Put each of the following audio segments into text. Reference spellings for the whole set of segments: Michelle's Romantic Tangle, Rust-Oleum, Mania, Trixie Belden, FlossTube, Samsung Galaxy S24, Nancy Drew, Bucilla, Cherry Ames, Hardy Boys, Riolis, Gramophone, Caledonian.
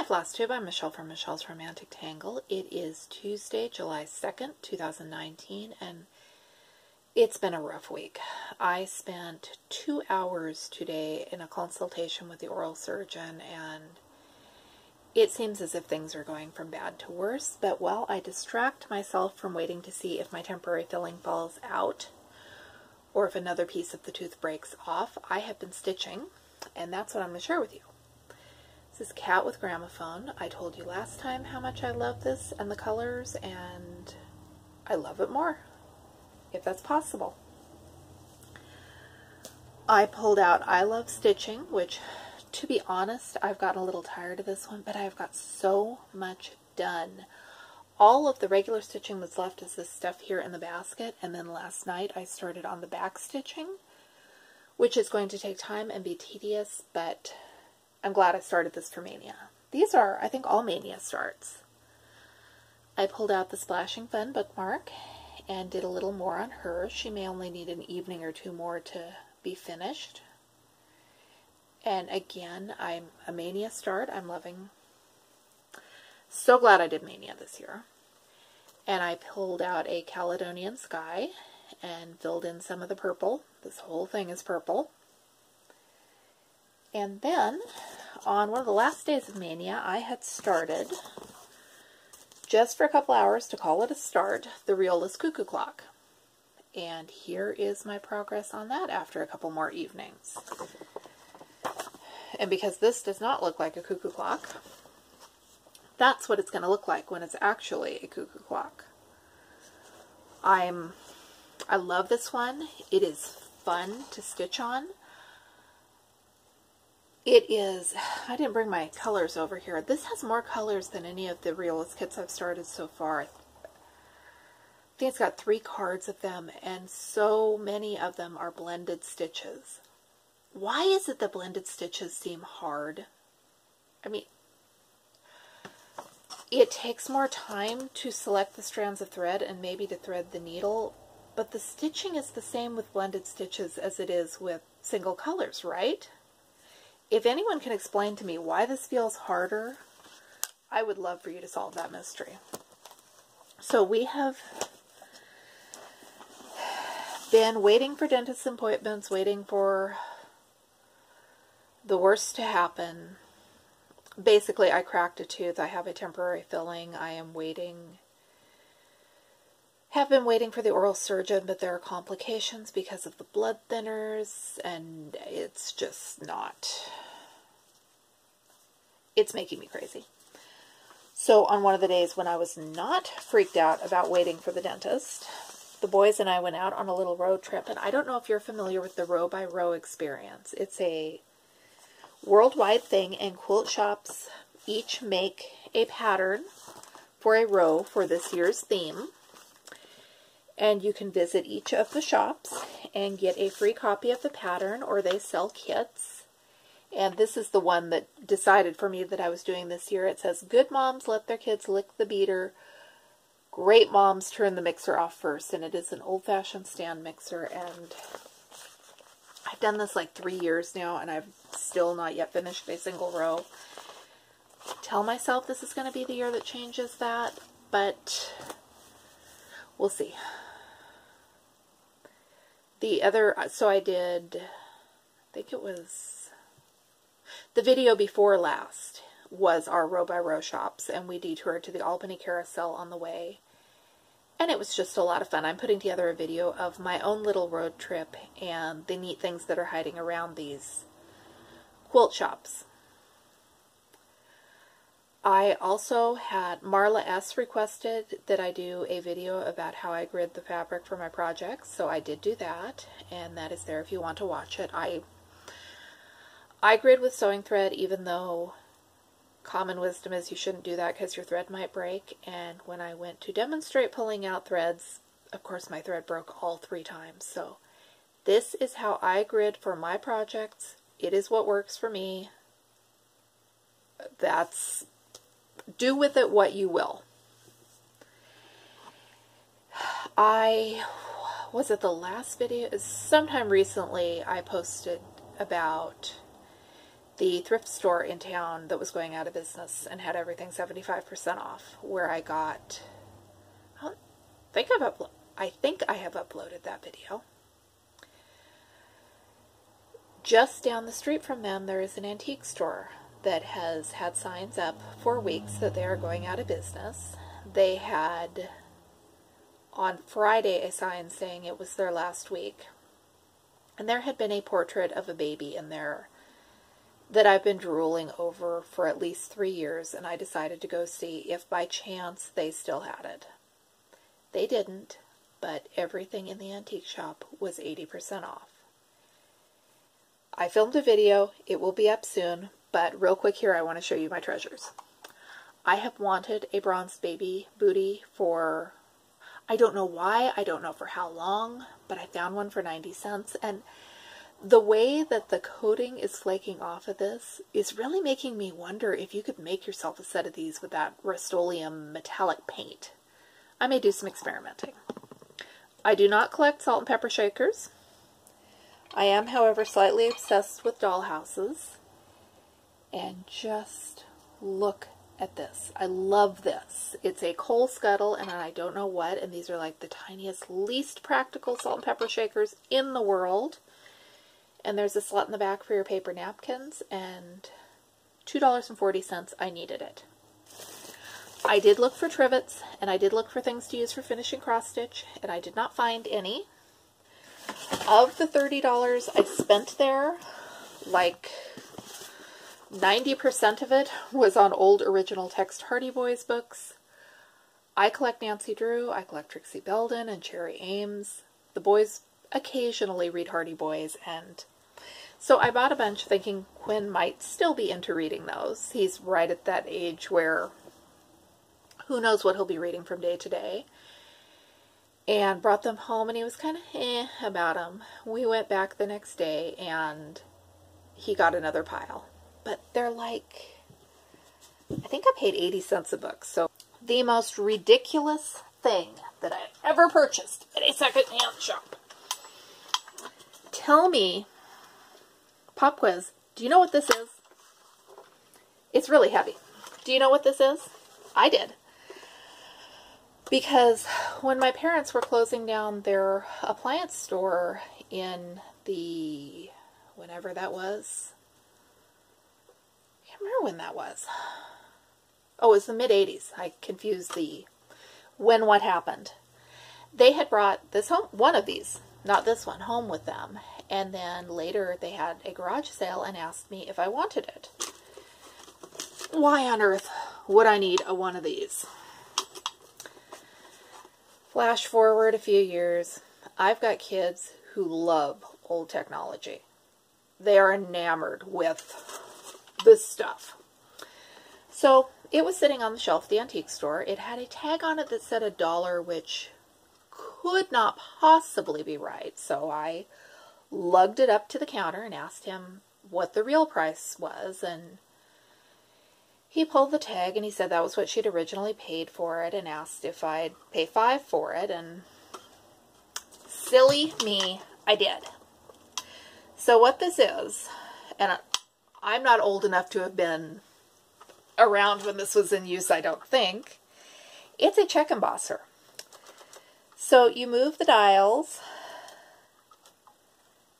Hi FlossTube, I'm Michelle from Michelle's Romantic Tangle. It is Tuesday, July 2nd, 2019, and it's been a rough week. I spent 2 hours today in a consultation with the oral surgeon, and it seems as if things are going from bad to worse, but while I distract myself from waiting to see if my temporary filling falls out, or if another piece of the tooth breaks off, I have been stitching, and that's what I'm going to share with you. This is Cat with Gramophone. I told you last time how much I love this and the colors, and I love it more, if that's possible. I pulled out I Love Stitching, which, to be honest, I've gotten a little tired of this one, but I've got so much done. All of the regular stitching that's left is this stuff here in the basket, and then last night I started on the back stitching, which is going to take time and be tedious, but I'm glad I started this for Mania. These are, I think, all Mania starts. I pulled out the Splashing Fun bookmark and did a little more on her. She may only need an evening or two more to be finished. And again, I'm a Mania start. I'm loving. So glad I did Mania this year. And I pulled out a Caledonian Sky and filled in some of the purple. This whole thing is purple. And then, on one of the last days of Mania, I had started, just for a couple hours to call it a start, the Riolis Cuckoo Clock. And here is my progress on that after a couple more evenings. And because this does not look like a cuckoo clock, that's what it's going to look like when it's actually a cuckoo clock. I love this one. It is fun to stitch on. It is, I didn't bring my colors over here. This has more colors than any of the Riolis kits I've started so far. I think it's got 3 cards of them, and so many of them are blended stitches. Why is it that blended stitches seem hard? I mean, it takes more time to select the strands of thread and maybe to thread the needle, but the stitching is the same with blended stitches as it is with single colors, right? If anyone can explain to me why this feels harder, I would love for you to solve that mystery. So we have been waiting for dentist appointments, waiting for the worst to happen. Basically, I cracked a tooth. I have a temporary filling. I am waiting, have been waiting for the oral surgeon, but there are complications because of the blood thinners, and it's just not, it's making me crazy. So on one of the days when I was not freaked out about waiting for the dentist, the boys and I went out on a little road trip, and I don't know if you're familiar with the Row by Row experience. It's a worldwide thing, and quilt shops each make a pattern for a row for this year's theme. And you can visit each of the shops and get a free copy of the pattern, or they sell kits. And this is the one that decided for me that I was doing this year. It says, "Good moms let their kids lick the beater. Great moms turn the mixer off first." And it is an old-fashioned stand mixer. And I've done this like 3 years now, and I've still not yet finished a single row. Tell myself this is going to be the year that changes that, but we'll see. The other, so I did, I think it was, the video before last was our Row by Row shops, and we detoured to the Albany Carousel on the way, and it was just a lot of fun. I'm putting together a video of my own little road trip and the neat things that are hiding around these quilt shops. I also had Marla S. requested that I do a video about how I grid the fabric for my projects, so I did do that, and that is there if you want to watch it. I grid with sewing thread, even though common wisdom is you shouldn't do that because your thread might break, and when I went to demonstrate pulling out threads, of course my thread broke all 3 times. So this is how I grid for my projects. It is what works for me. That's, do with it what you will. I, was it the last video? Sometime recently I posted about the thrift store in town that was going out of business and had everything 75% off, where I got, I think I have uploaded that video. Just down the street from them, there is an antique store that has had signs up for weeks that they are going out of business. They had on Friday a sign saying it was their last week. And there had been a portrait of a baby in there that I've been drooling over for at least 3 years, and I decided to go see if by chance they still had it. They didn't, but everything in the antique shop was 80% off. I filmed a video. It will be up soon, but real quick here I want to show you my treasures. I have wanted a bronze baby booty for, I don't know why, I don't know for how long, but I found one for 90 cents, and the way that the coating is flaking off of this is really making me wonder if you could make yourself a set of these with that Rust-Oleum metallic paint. I may do some experimenting. I do not collect salt and pepper shakers. I am, however, slightly obsessed with dollhouses. And just look at this. I love this. It's a coal scuttle and I don't know what, and these are like the tiniest, least practical salt and pepper shakers in the world. And there's a slot in the back for your paper napkins, and $2.40, I needed it. I did look for trivets, and I did look for things to use for finishing cross stitch, and I did not find any. Of the $30 I spent there, like 90% of it was on old original text Hardy Boys books. I collect Nancy Drew, I collect Trixie Belden and Cherry Ames. The boys occasionally read Hardy Boys, and so I bought a bunch thinking Quinn might still be into reading those. He's right at that age where who knows what he'll be reading from day to day. And brought them home, and he was kind of about them. We went back the next day, and he got another pile. But they're like, I think I paid 80 cents a book. So the most ridiculous thing that I ever purchased at a secondhand shop. Tell me, pop quiz, do you know what this is? It's really heavy. Do you know what this is? I did. Because when my parents were closing down their appliance store in the, whenever that was, I can't remember when that was. Oh, it was the mid-80s. I confused the when what happened. They had brought this home, one of these, not this one, home with them. And then later they had a garage sale and asked me if I wanted it. Why on earth would I need one of these? Flash forward a few years, I've got kids who love old technology. They are enamored with this stuff. So it was sitting on the shelf at the antique store. It had a tag on it that said $1, which could not possibly be right. So I lugged it up to the counter and asked him what the real price was, and he pulled the tag and he said that was what she'd originally paid for it, and asked if I'd pay $5 for it, and silly me, I did. So what this is, and I'm not old enough to have been around when this was in use, I don't think, it's a check embosser. So you move the dials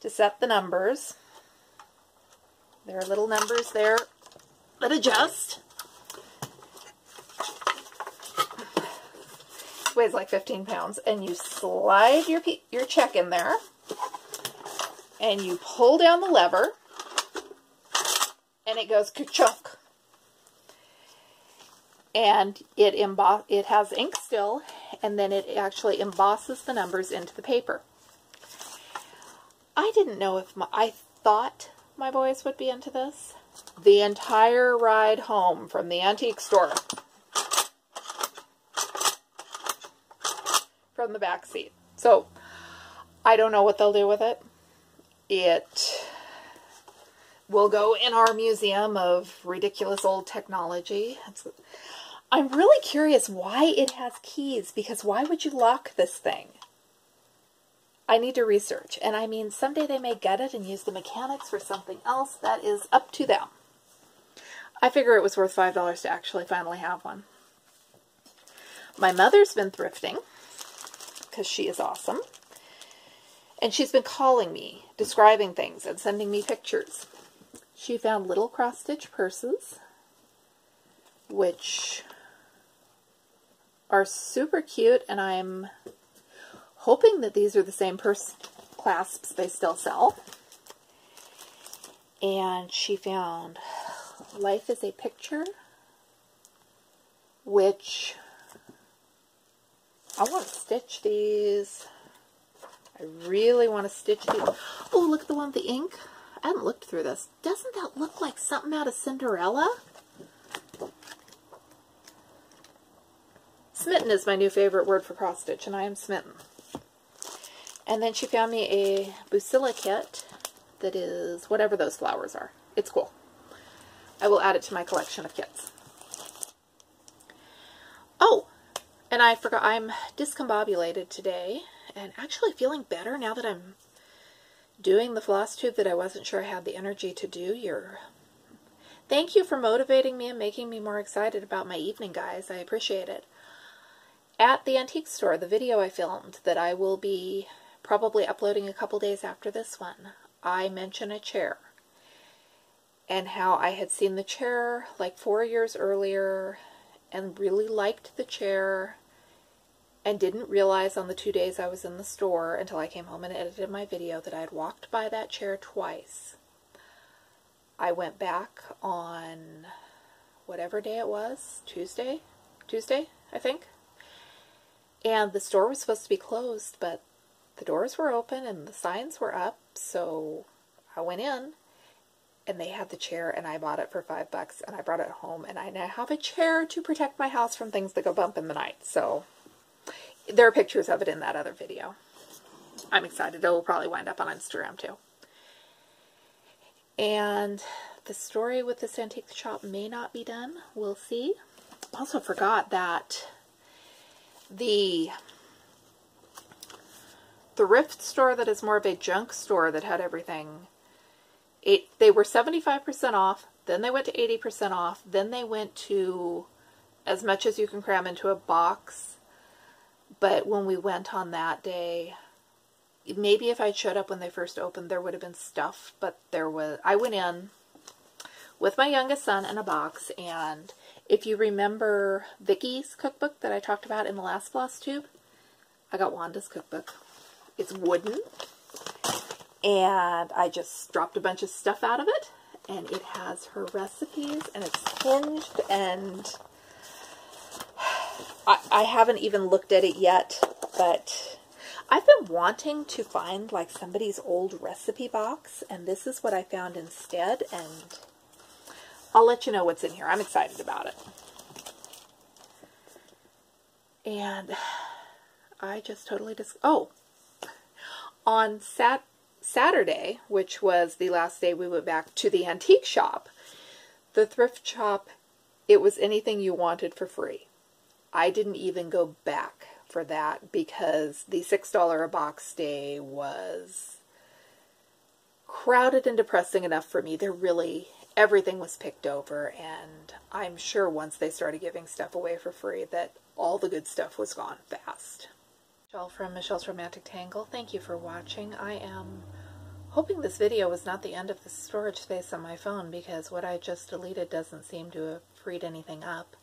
to set the numbers. There are little numbers there that adjust. It weighs like 15 pounds, and you slide your check in there, and you pull down the lever, and it goes ka-chunk. And it has ink still, and then it actually embosses the numbers into the paper. I didn't know if I thought my boys would be into this. The entire ride home from the antique store, from the back seat. So I don't know what they'll do with it. It will go in our museum of ridiculous old technology. I'm really curious why it has keys, because why would you lock this thing? I need to research, and I mean, someday they may gut it and use the mechanics for something else. That is up to them. I figure it was worth $5 to actually finally have one. My mother's been thrifting, because she is awesome. And she's been calling me, describing things, and sending me pictures. She found little cross-stitch purses, which are super cute, and I'm hoping that these are the same purse clasps they still sell. And she found Life is a Picture, which I want to stitch these. I really want to stitch these. Oh, look at the one with the ink. I haven't looked through this. Doesn't that look like something out of Cinderella? Smitten is my new favorite word for cross stitch, and I am smitten. And then she found me a Bucilla kit that is whatever those flowers are. It's cool. I will add it to my collection of kits. Oh, and I forgot, I'm discombobulated today and actually feeling better now that I'm doing the floss tube that I wasn't sure I had the energy to do. Thank you for motivating me and making me more excited about my evening, guys. I appreciate it. At the antique store, the video I filmed that I will be probably uploading a couple days after this one, I mention a chair and how I had seen the chair like 4 years earlier and really liked the chair and didn't realize on the 2 days I was in the store until I came home and edited my video that I had walked by that chair twice. I went back on whatever day it was, Tuesday, I think. And the store was supposed to be closed, but the doors were open and the signs were up, so I went in and they had the chair and I bought it for $5 and I brought it home, and I now have a chair to protect my house from things that go bump in the night. So there are pictures of it in that other video. I'm excited. It will probably wind up on Instagram too. And the story with this antique shop may not be done. We'll see. Also forgot that the thrift store that is more of a junk store that had everything, they were 75% off, then they went to 80% off, then they went to as much as you can cram into a box. But when we went on that day, maybe if I showed up when they first opened, there would have been stuff, but there was, I went in with my youngest son in a box, and if you remember Vicky's cookbook that I talked about in the last floss tube, I got Wanda's cookbook. It's wooden, and I just dropped a bunch of stuff out of it, and it has her recipes, and it's hinged, and I haven't even looked at it yet, but I've been wanting to find like somebody's old recipe box, and this is what I found instead, and I'll let you know what's in here. I'm excited about it. And I just totally oh, on Saturday, which was the last day we went back to the antique shop, the thrift shop, it was anything you wanted for free. I didn't even go back for that because the $6 a box day was crowded and depressing enough for me. They're really... everything was picked over, and I'm sure once they started giving stuff away for free that all the good stuff was gone fast. Michelle from Michelle's Romantic Tangle, thank you for watching. I am hoping this video was not the end of the storage space on my phone, because what I just deleted doesn't seem to have freed anything up.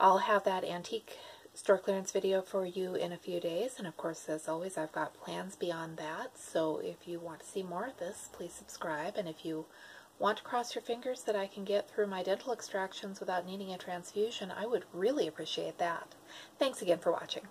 I'll have that antique store clearance video for you in a few days, and of course, as always, I've got plans beyond that, so if you want to see more of this, please subscribe, and if you want to cross your fingers that I can get through my dental extractions without needing a transfusion, I would really appreciate that. Thanks again for watching.